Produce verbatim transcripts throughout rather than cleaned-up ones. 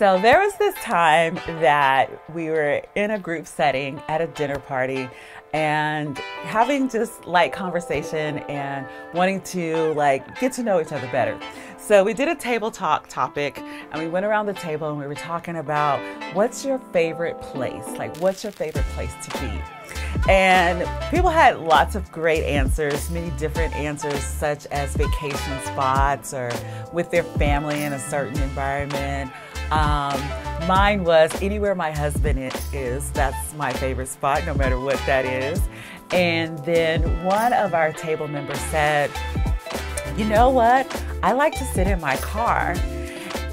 So there was this time that we were in a group setting at a dinner party and having just like conversation and wanting to like get to know each other better. So we did a table talk topic and we went around the table and we were talking about what's your favorite place? Like what's your favorite place to be? And people had lots of great answers, many different answers such as vacation spots or with their family in a certain environment. Um, mine was anywhere my husband is, that's my favorite spot, no matter what that is. And then one of our table members said, you know what? I like to sit in my car.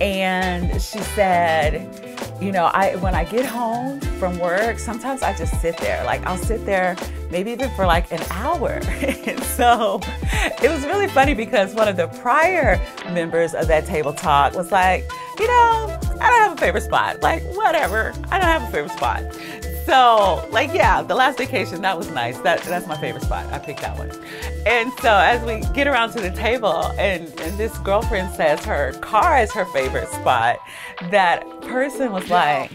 And she said, you know, I when I get home from work, sometimes I just sit there. Like I'll sit there maybe even for like an hour. And so it was really funny because one of the prior members of that table talk was like, you know, I don't have a favorite spot. Like whatever, I don't have a favorite spot. So like, yeah, the last vacation, that was nice. That, that's my favorite spot. I picked that one. And so as we get around to the table and, and this girlfriend says her car is her favorite spot, that person was like,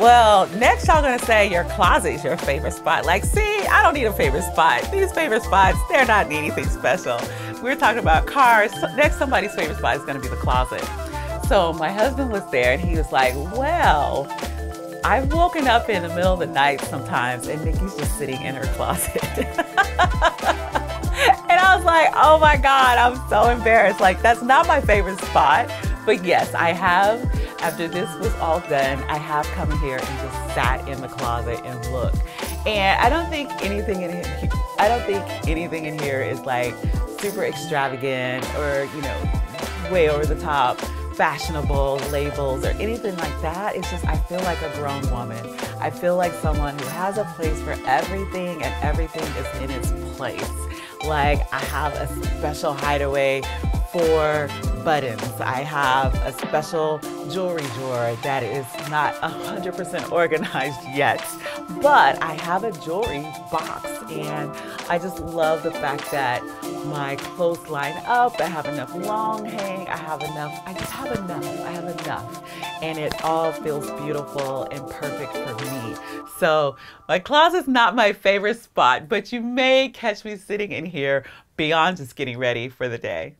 well, next y'all gonna say your closet is your favorite spot. Like, see, I don't need a favorite spot. These favorite spots, they're not anything special. We're talking about cars. Next, somebody's favorite spot is gonna be the closet. So my husband was there and he was like, well, I've woken up in the middle of the night sometimes and Nikki's just sitting in her closet. And I was like, oh my God, I'm so embarrassed. Like, that's not my favorite spot. But yes, I have, after this was all done, I have come here and just sat in the closet and looked. And I don't think anything in here, I don't think anything in here is like super extravagant or, you know, way over the top, fashionable labels or anything like that. It's just, I feel like a grown woman. I feel like someone who has a place for everything and everything is in its place. Like I have a special hideaway for buttons. I have a special jewelry drawer that is not one hundred percent organized yet, but I have a jewelry box and I just love the fact that my clothes line up, I have enough long hang, I have enough, I just have enough, I have enough. And it all feels beautiful and perfect for me. So my closet's not my favorite spot, but you may catch me sitting in here beyond just getting ready for the day.